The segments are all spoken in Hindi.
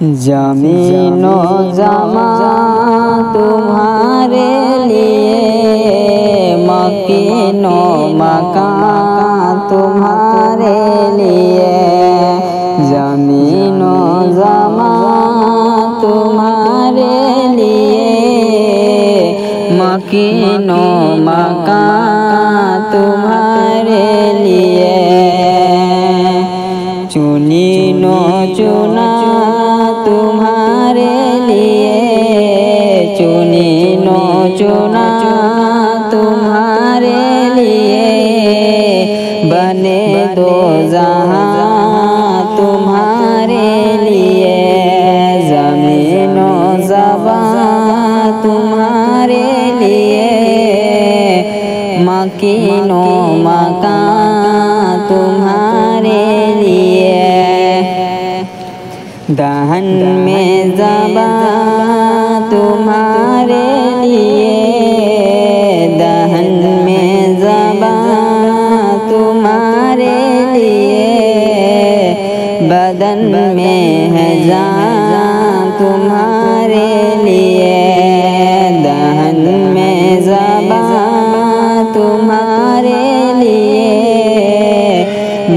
ज़मीन ओ ज़मां तुम्हारे लिए, मकीन ओ मकान तुम्हारे लिए। ज़मीन ओ ज़मां तुम्हारे लिए, मकीन ओ मकान तुम्हारे लिए। चुनी नो चुना तुम्हारे लिए, चुनी नो चुना तुम्हारे लिए। बने दो जहां तुम्हारे लिए। ज़मीन ओ ज़मां तुम्हारे लिए, मकीन ओ मकान तुम्हारे लिए। दहन में ज़बां तुम्हारे लिए, दहन में ज़बां तुम्हारे लिए। बदन में है जान तुम्हारे लिए, दहन में ज़बां तुम्हारे लिए।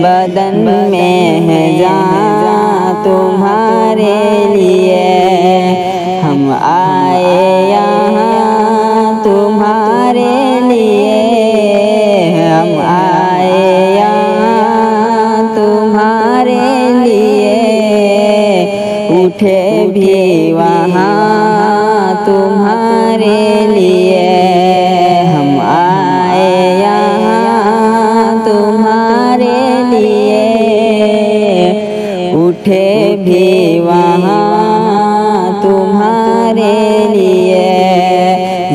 बदन में है जान तुम्हारे लिए। हम आए यहाँ तुम्हारे लिए, हम आए यहाँ तुम्हारे लिए। उठे भी वहाँ तुम्हारे लिए, हम आए यहाँ तुम्हारे लिए। उठे भी वहाँ तुम्हारे लिए।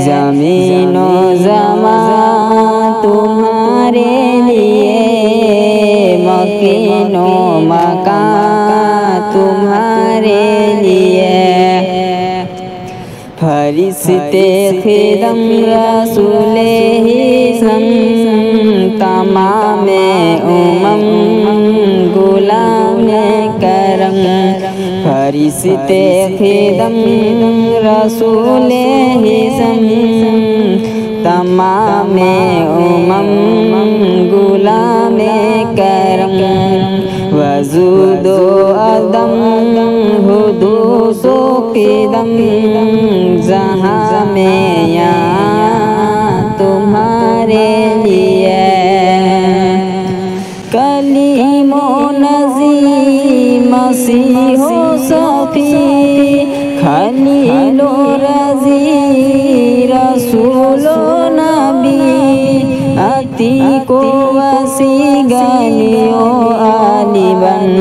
ज़मीन ओ ज़मां तुम्हारे लिए, मकीन ओ मकान तुम्हारे लिए। फरिश्ते खिदम रसूले ही सम, तमाम उमम गुलाम करम। फरिश्ते खिदम रसूले ही सम, तमाम उमम गुलाम करम। वजूद अदम हुदूसो किदम, जहाँ में यहाँ तुम्हारे लिए। कलीमो नज़ीर मसीहो सफ़ी, खलीलो रज़ीर रसूलो नबी। अतीको वसी गनियो आलिबन,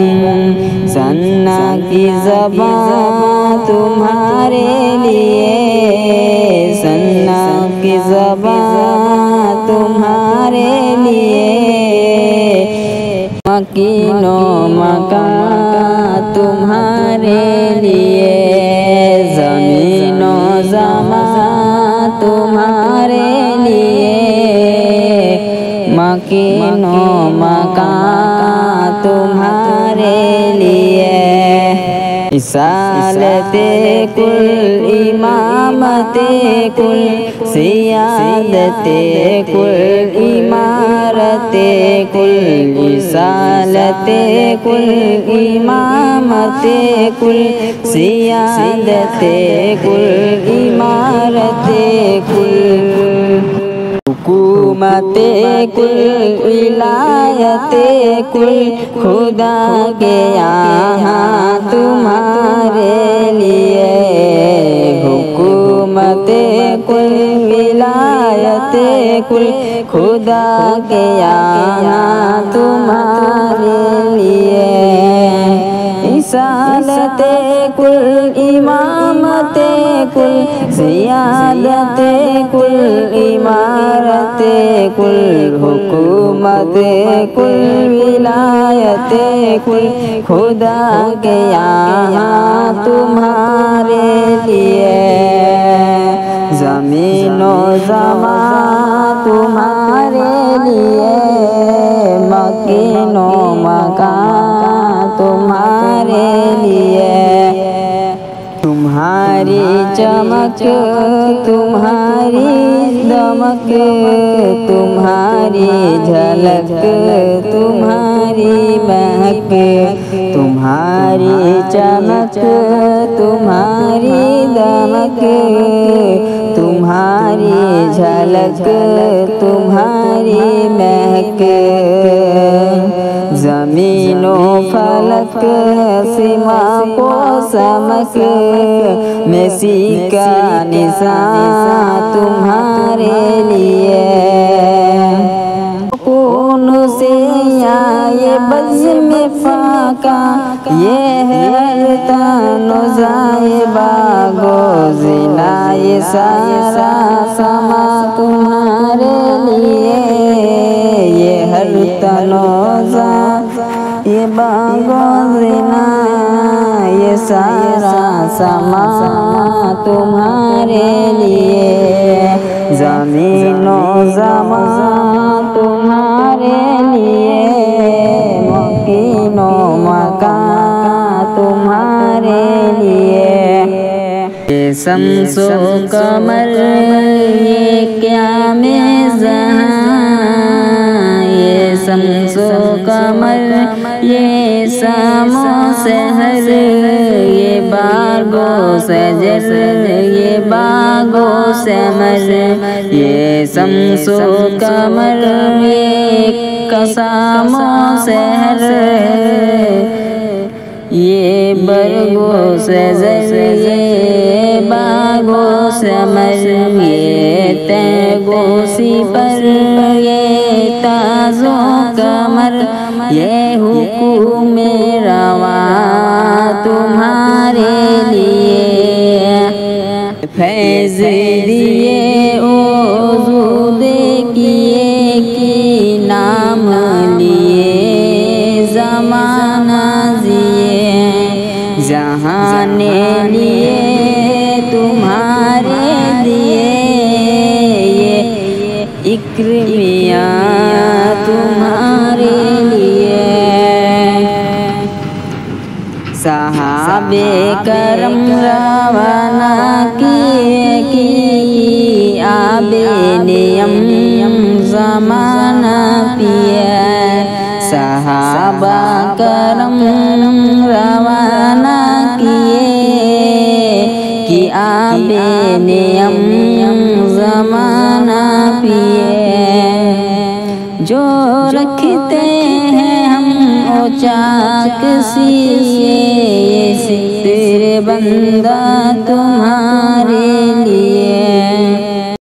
सन्ना की ज़बान तुम्हारे लिए, सन्ना की ज़बान तुम्हारे लिए। मकीन ओ मकान तुम्हारे लिए। ज़मीन ओ ज़मां तुम्हारे लिए, मकीन ओ मकान तुम्हारे लिए। इसालते कुल, इमामते कुल, सियादते कुल, इमारते कुल। इसालते कुल, इमामते कुल, सियादते कुल, इमारते कुल। हुकूमते कुल, विलायते कुल, खुदा के यहाँ तुम्हारे लिए। हुकूमते कुल, विलायते कुल, खुदा के यहाँ तुम्हारे लिए। इसालते कुल, इमामते कुल, सियादते कुल, इमारते कुल। हुकूमते कुल, विलायते कुल, खुदा के यहाँ तुम्हारे लिए। ज़मीन ओ ज़मां तुम्हारे लिए, मकीन ओ मकान तुम्हारे लिए। चमक तुम्हारी दमक तुम्हारी झलक तुम्हारी महक तुम्हारी चमक तुम्हारी दमक तुम्हारी झलक तुम्हारी महक। ज़मीनों फलक सीमा को समक में सीका निशान तुम्हारे लिए। कौन से आए बज़्म में फाका ये है तानो जाए बागो ज़िला ये सारा समा तुम्हारे लिए। ये हर तनोजा ये बागो ज़िला ये सारा समा तुम्हारे लिए। ज़मीनो ज़मा तुम्हारे लिए मकीनो मका तुम्हारे लिए। ये शम्सो कमर ये क्या में जहाँ ये शम्सो कमर ये सामो सहर ये बागो सजर ये बागो समर। ये शम्सो कमर ये कसामो सहर ये बरगो सजर ये बागो समर। ये तैगो सिपर ये ताजो कमर ये हुकुम रवा तुम्हारे लिए। फैज़ दिए ओजूद किए कि नाम लिए ज़माना जिए। जहान लिए तुम्हारे दिए ये इकरमिया तुम्हारे लिए। सहाबे करम रवाना की आबे नियम ज़माना पिया। सहाबा करम रवाना किए कि आबे नियम ज़माना पिए। जो रखते हैं हम ओचाक सी तेरे बंदा तुम्हारा